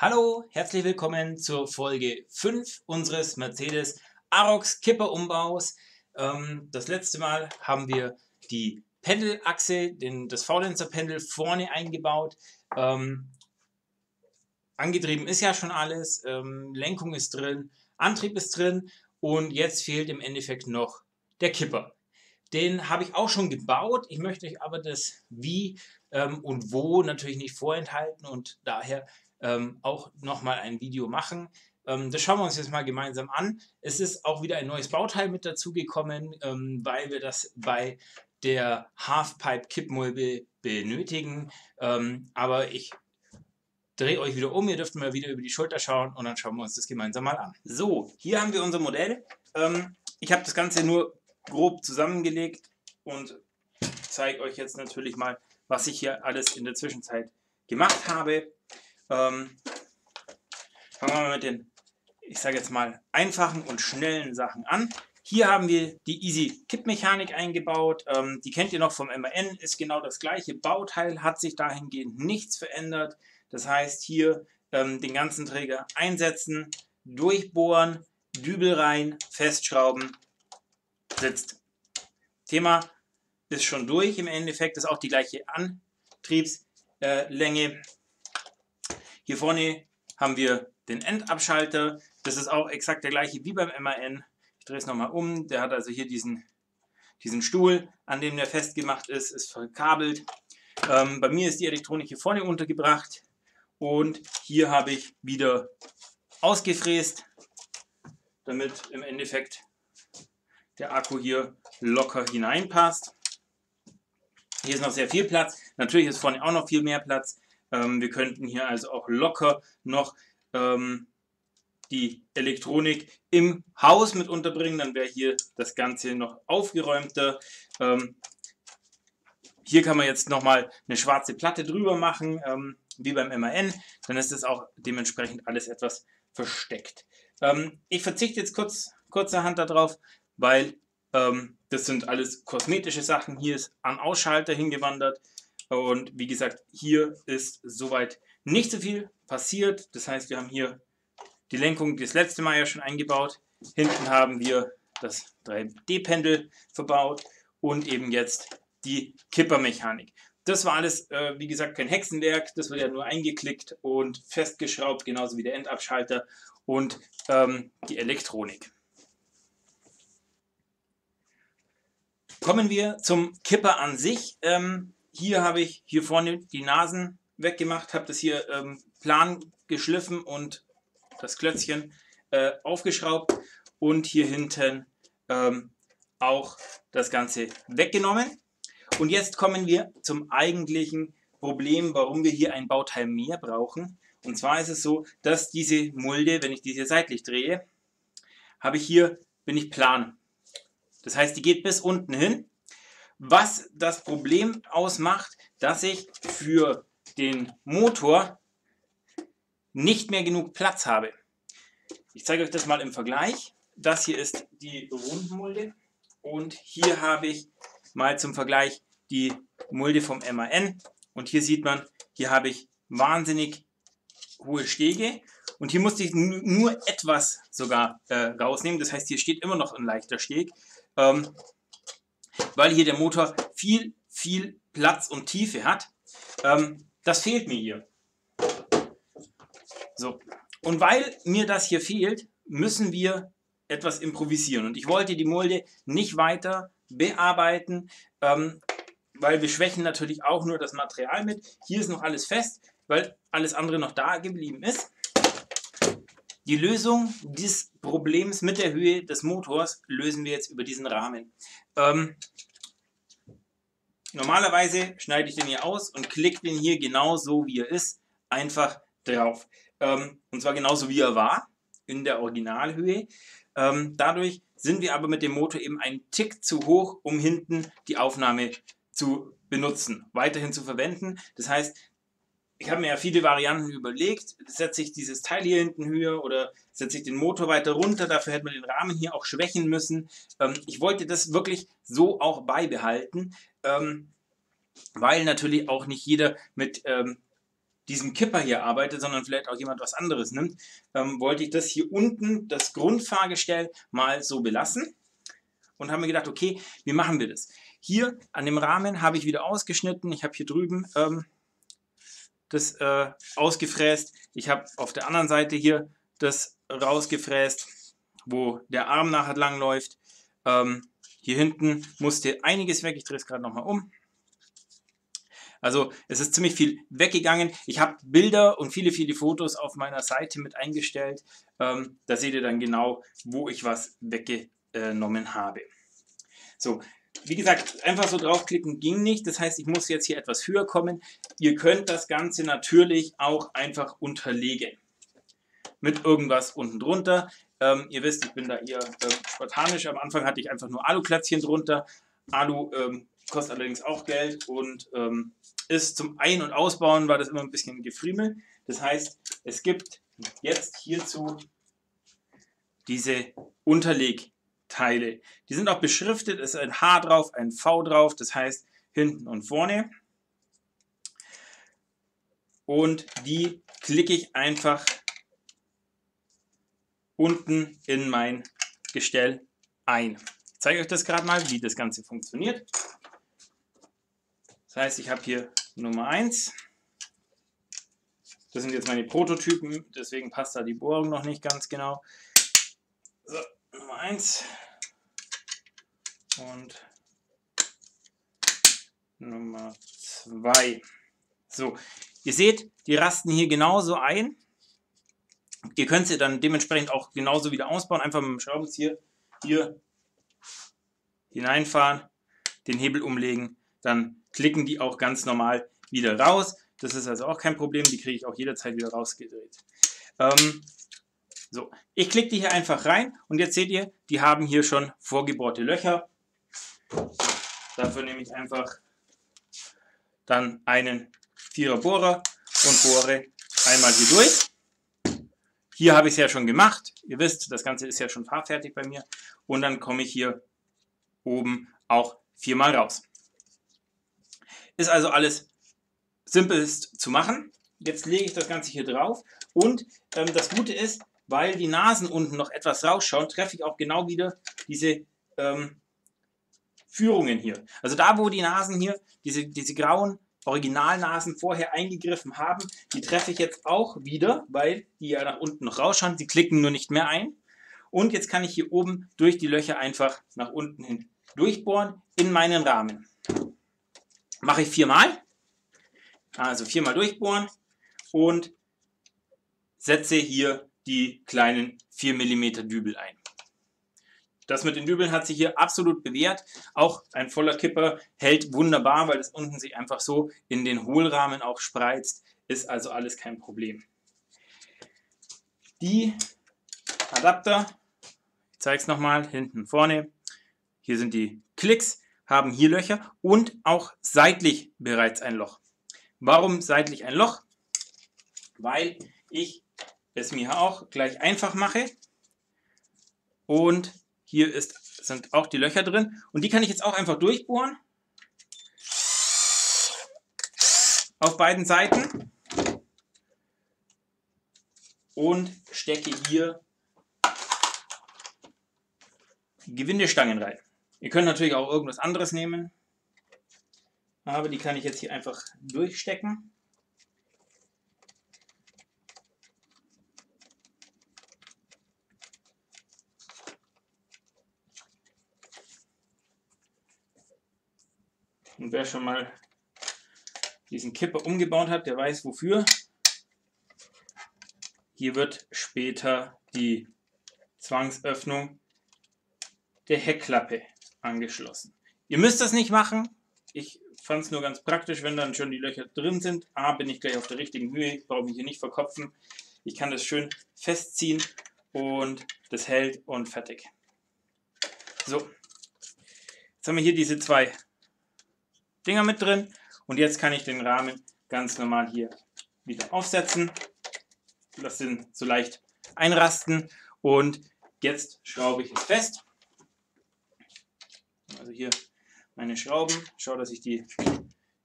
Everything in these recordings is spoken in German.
Hallo, herzlich willkommen zur Folge 5 unseres Mercedes Arocs Kipperumbaus. Das letzte Mal haben wir die Pendelachse, das V-Lenzer Pendel vorne eingebaut. Angetrieben ist ja schon alles, Lenkung ist drin, Antrieb ist drin und jetzt fehlt im Endeffekt noch der Kipper. Den habe ich auch schon gebaut, ich möchte euch aber das Wie und Wo natürlich nicht vorenthalten und daher auch nochmal ein Video machen. Das schauen wir uns jetzt mal gemeinsam an. Es ist auch wieder ein neues Bauteil mit dazu gekommen, weil wir das bei der Halfpipe Kippmobil benötigen. Aber ich drehe euch wieder um, ihr dürft mal wieder über die Schulter schauen und dann schauen wir uns das gemeinsam mal an. So, hier haben wir unser Modell. Ich habe das Ganze nur grob zusammengelegt und zeige euch jetzt natürlich mal, was ich hier alles in der Zwischenzeit gemacht habe. Fangen wir mal mit den, ich sage jetzt mal, einfachen und schnellen Sachen an. Hier haben wir die Easy Kipp-Mechanik eingebaut. Die kennt ihr noch vom MAN, ist genau das gleiche Bauteil, hat sich dahingehend nichts verändert. Das heißt, hier den ganzen Träger einsetzen, durchbohren, Dübel rein, festschrauben, sitzt. Thema ist schon durch. Im Endeffekt ist auch die gleiche Antriebslänge. Hier vorne haben wir den Endabschalter. Das ist auch exakt der gleiche wie beim MAN. Ich drehe es nochmal um. Der hat also hier diesen Stuhl, an dem der festgemacht ist, ist verkabelt. Bei mir ist die Elektronik hier vorne untergebracht. Und hier habe ich wieder ausgefräst, damit im Endeffekt der Akku hier locker hineinpasst. Hier ist noch sehr viel Platz. Natürlich ist vorne auch noch viel mehr Platz. Wir könnten hier also auch locker noch die Elektronik im Haus mit unterbringen. Dann wäre hier das Ganze noch aufgeräumter. Hier kann man jetzt nochmal eine schwarze Platte drüber machen, wie beim MAN. Dann ist das auch dementsprechend alles etwas versteckt. Ich verzichte jetzt kurzerhand darauf, weil das sind alles kosmetische Sachen. Hier ist ein Ausschalter hingewandert. Und wie gesagt, hier ist soweit nicht so viel passiert. Das heißt, wir haben hier die Lenkung das letzte Mal ja schon eingebaut. Hinten haben wir das 3D-Pendel verbaut und eben jetzt die Kippermechanik. Das war alles, wie gesagt, kein Hexenwerk. Das wird ja nur eingeklickt und festgeschraubt, genauso wie der Endabschalter und die Elektronik. Kommen wir zum Kipper an sich. Hier habe ich hier vorne die Nasen weggemacht, habe das hier plan geschliffen und das Klötzchen aufgeschraubt und hier hinten auch das Ganze weggenommen. Und jetzt kommen wir zum eigentlichen Problem, warum wir hier ein Bauteil mehr brauchen. Und zwar ist es so, dass diese Mulde, wenn ich diese seitlich drehe, habe ich hier, bin ich plan. Das heißt, die geht bis unten hin. Was das Problem ausmacht, dass ich für den Motor nicht mehr genug Platz habe. Ich zeige euch das mal im Vergleich. Das hier ist die Rundmulde und hier habe ich mal zum Vergleich die Mulde vom MAN. Und hier sieht man, hier habe ich wahnsinnig hohe Stege und hier musste ich nur etwas sogar rausnehmen. Das heißt, hier steht immer noch ein leichter Steg. Weil hier der Motor viel, viel Platz und Tiefe hat. Das fehlt mir hier. So. Und weil mir das hier fehlt, müssen wir etwas improvisieren. Und ich wollte die Mulde nicht weiter bearbeiten, weil wir schwächen natürlich auch nur das Material mit. Hier ist noch alles fest, weil alles andere noch da geblieben ist. Die Lösung des Problems mit der Höhe des Motors lösen wir jetzt über diesen Rahmen. Normalerweise schneide ich den hier aus und klicke den hier genauso wie er ist, einfach drauf. Und zwar genauso wie er war, in der Originalhöhe. Dadurch sind wir aber mit dem Motor eben einen Tick zu hoch, um hinten die Aufnahme zu benutzen, weiterhin zu verwenden. Das heißt, ich habe mir ja viele Varianten überlegt, setze ich dieses Teil hier hinten höher oder setze ich den Motor weiter runter, dafür hätte man den Rahmen hier auch schwächen müssen. Ich wollte das wirklich so auch beibehalten, weil natürlich auch nicht jeder mit diesem Kipper hier arbeitet, sondern vielleicht auch jemand was anderes nimmt, wollte ich das hier unten, das Grundfahrgestell, mal so belassen und habe mir gedacht, okay, wie machen wir das? Hier an dem Rahmen habe ich wieder ausgeschnitten, ich habe hier drüben das ausgefräst, ich habe auf der anderen Seite hier das rausgefräst, wo der Arm nachher lang läuft. Hier hinten musste einiges weg, ich drehe es gerade nochmal um. Also es ist ziemlich viel weggegangen. Ich habe Bilder und viele, viele Fotos auf meiner Seite mit eingestellt. Da seht ihr dann genau, wo ich was weggenommen habe. So, wie gesagt, einfach so draufklicken ging nicht. Das heißt, ich muss jetzt hier etwas höher kommen. Ihr könnt das Ganze natürlich auch einfach unterlegen. Mit irgendwas unten drunter. Ihr wisst, ich bin da eher spartanisch. Am Anfang hatte ich einfach nur Aluklötzchen drunter. Alu kostet allerdings auch Geld und ist zum Ein- und Ausbauen war das immer ein bisschen Gefriemel. Das heißt, es gibt jetzt hierzu diese Unterlegteile. Die sind auch beschriftet, es ist ein H drauf, ein V drauf, das heißt hinten und vorne. Und die klicke ich einfach unten in mein Gestell ein. Ich zeige euch das gerade mal, wie das Ganze funktioniert. Das heißt, ich habe hier Nummer 1. Das sind jetzt meine Prototypen, deswegen passt da die Bohrung noch nicht ganz genau. So, Nummer 1 und Nummer 2. So, ihr seht, die rasten hier genauso ein. Ihr könnt sie dann dementsprechend auch genauso wieder ausbauen. Einfach mit dem Schraubenzieher hier hineinfahren, den Hebel umlegen, dann klicken die auch ganz normal wieder raus. Das ist also auch kein Problem, die kriege ich auch jederzeit wieder rausgedreht. So, ich klicke die hier einfach rein und jetzt seht ihr, die haben hier schon vorgebohrte Löcher. Dafür nehme ich einfach dann einen 4er Bohrer und bohre einmal hier durch. Hier habe ich es ja schon gemacht. Ihr wisst, das Ganze ist ja schon fahrfertig bei mir. Und dann komme ich hier oben auch 4-mal raus. Ist also alles simpelst zu machen. Jetzt lege ich das Ganze hier drauf und das Gute ist, weil die Nasen unten noch etwas rausschauen, treffe ich auch genau wieder diese Führungen hier. Also da, wo die Nasen hier, diese grauen Originalnasen vorher eingegriffen haben, die treffe ich jetzt auch wieder, weil die ja nach unten noch rausschauen, die klicken nur nicht mehr ein. Und jetzt kann ich hier oben durch die Löcher einfach nach unten hin durchbohren in meinen Rahmen. Mache ich 4-mal, also 4-mal durchbohren und setze hier die kleinen 4 mm Dübel ein. Das mit den Dübeln hat sich hier absolut bewährt. Auch ein voller Kipper hält wunderbar, weil es unten sich einfach so in den Hohlrahmen auch spreizt. Ist also alles kein Problem. Die Adapter, ich zeige es nochmal, hinten vorne. Hier sind die Klicks, haben hier Löcher und auch seitlich bereits ein Loch. Warum seitlich ein Loch? Weil ich es mir auch gleich einfach mache und hier sind auch die Löcher drin. Und die kann ich jetzt auch einfach durchbohren. Auf beiden Seiten. Und stecke hier Gewindestangen rein. Ihr könnt natürlich auch irgendwas anderes nehmen. Aber die kann ich jetzt hier einfach durchstecken. Und wer schon mal diesen Kipper umgebaut hat, der weiß wofür. Hier wird später die Zwangsöffnung der Heckklappe angeschlossen. Ihr müsst das nicht machen. Ich fand es nur ganz praktisch, wenn dann schon die Löcher drin sind. A, bin ich gleich auf der richtigen Höhe. Ich brauche mich hier nicht verkopfen. Ich kann das schön festziehen und das hält und fertig. So, jetzt haben wir hier diese zwei Dinger mit drin und jetzt kann ich den Rahmen ganz normal hier wieder aufsetzen, lasse den so leicht einrasten und jetzt schraube ich es fest. Also hier meine Schrauben, schau, dass ich den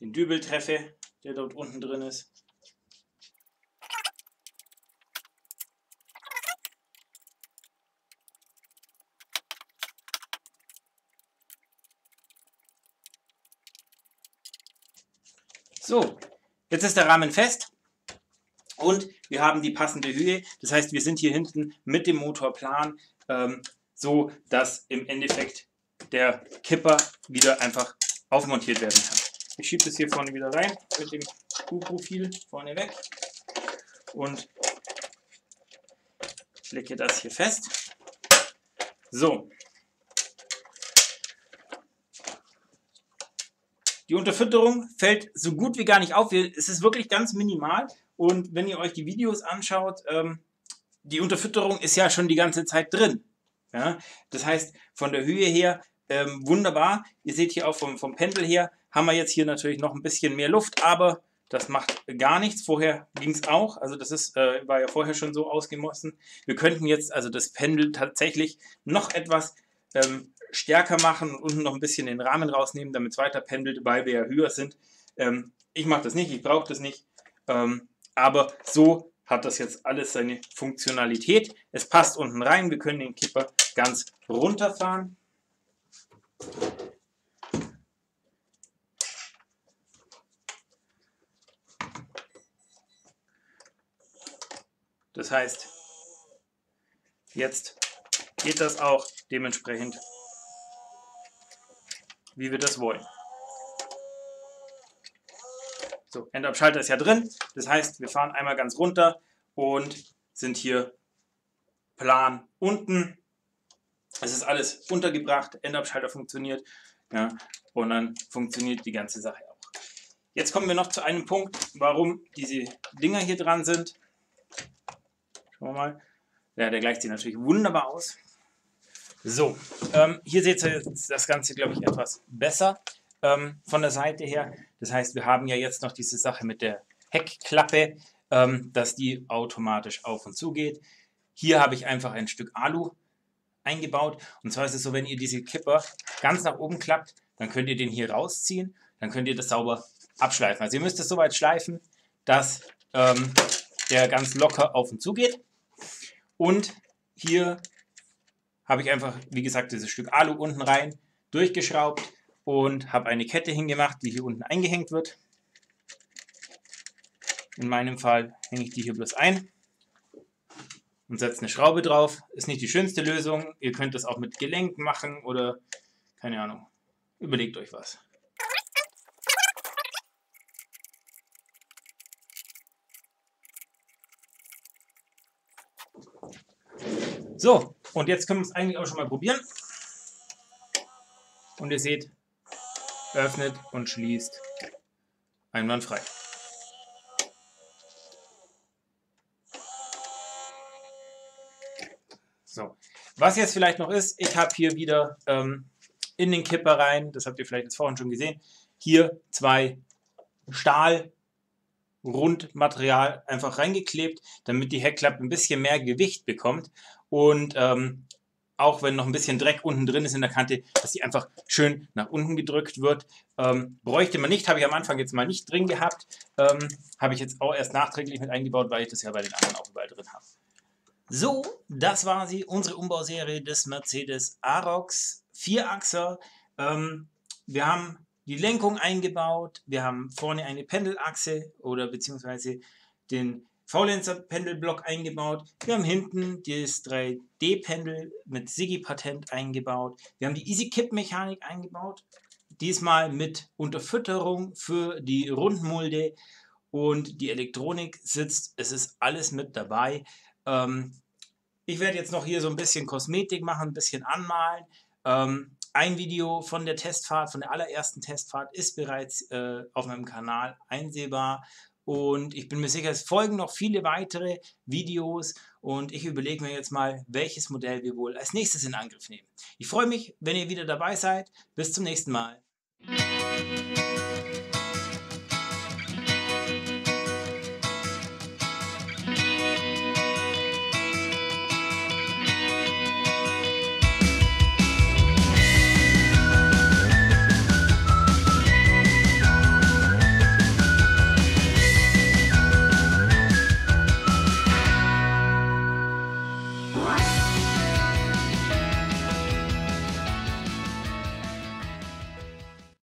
Dübel treffe, der dort unten drin ist. So, jetzt ist der Rahmen fest und wir haben die passende Höhe. Das heißt, wir sind hier hinten mit dem Motorplan so, dass im Endeffekt der Kipper wieder einfach aufmontiert werden kann. Ich schiebe das hier vorne wieder rein mit dem Schuhprofil vorne weg und lege das hier fest. So. Die Unterfütterung fällt so gut wie gar nicht auf. Es ist wirklich ganz minimal. Und wenn ihr euch die Videos anschaut, die Unterfütterung ist ja schon die ganze Zeit drin. Ja? Das heißt, von der Höhe her wunderbar. Ihr seht hier auch vom Pendel her, haben wir jetzt hier natürlich noch ein bisschen mehr Luft, aber das macht gar nichts. Vorher ging es auch. Also das ist, war ja vorher schon so ausgemessen. Wir könnten jetzt also das Pendel tatsächlich noch etwas stärker machen und unten noch ein bisschen den Rahmen rausnehmen, damit es weiter pendelt, weil wir ja höher sind. Ich mache das nicht, ich brauche das nicht. Aber so hat das jetzt alles seine Funktionalität. Es passt unten rein. Wir können den Kipper ganz runterfahren. Das heißt, jetzt geht das auch dementsprechend, wie wir das wollen. So, Endabschalter ist ja drin. Das heißt, wir fahren einmal ganz runter und sind hier plan unten. Es ist alles untergebracht, Endabschalter funktioniert, ja, und dann funktioniert die ganze Sache auch. Jetzt kommen wir noch zu einem Punkt, warum diese Dinger hier dran sind. Schauen wir mal. Ja, der gleicht sich natürlich wunderbar aus. So, hier seht ihr jetzt das Ganze, glaube ich, etwas besser von der Seite her. Das heißt, wir haben ja jetzt noch diese Sache mit der Heckklappe, dass die automatisch auf und zu geht. Hier habe ich einfach ein Stück Alu eingebaut. Und zwar ist es so, wenn ihr diese Kipper ganz nach oben klappt, dann könnt ihr den hier rausziehen, dann könnt ihr das sauber abschleifen. Also ihr müsst es so weit schleifen, dass der ganz locker auf und zu geht. Und hier habe ich einfach, wie gesagt, dieses Stück Alu unten rein durchgeschraubt und habe eine Kette hingemacht, die hier unten eingehängt wird. In meinem Fall hänge ich die hier bloß ein und setze eine Schraube drauf. Ist nicht die schönste Lösung. Ihr könnt das auch mit Gelenk machen oder keine Ahnung. Überlegt euch was. So, und jetzt können wir es eigentlich auch schon mal probieren. Und ihr seht, öffnet und schließt einwandfrei. So, was jetzt vielleicht noch ist, ich habe hier wieder in den Kipper rein, das habt ihr vielleicht jetzt vorhin schon gesehen, hier zwei Stahlrundmaterial einfach reingeklebt, damit die Heckklappe ein bisschen mehr Gewicht bekommt. Und auch wenn noch ein bisschen Dreck unten drin ist in der Kante, dass die einfach schön nach unten gedrückt wird. Bräuchte man nicht, habe ich am Anfang jetzt mal nicht drin gehabt. Habe ich jetzt auch erst nachträglich mit eingebaut, weil ich das ja bei den anderen auch überall drin habe. So, das war sie, unsere Umbauserie des Mercedes Arocs 4-Achser. Wir haben die Lenkung eingebaut, wir haben vorne eine Pendelachse oder beziehungsweise den V-Lenzer Pendelblock eingebaut. Wir haben hinten das 3D-Pendel mit Sigi-Patent eingebaut. Wir haben die Easy Kipp-Mechanik eingebaut. Diesmal mit Unterfütterung für die Rundmulde und die Elektronik sitzt. Es ist alles mit dabei. Ich werde jetzt noch hier so ein bisschen Kosmetik machen, ein bisschen anmalen. Ein Video von der Testfahrt, von der allerersten Testfahrt ist bereits auf meinem Kanal einsehbar. Und ich bin mir sicher, es folgen noch viele weitere Videos und ich überlege mir jetzt mal, welches Modell wir wohl als nächstes in Angriff nehmen. Ich freue mich, wenn ihr wieder dabei seid. Bis zum nächsten Mal.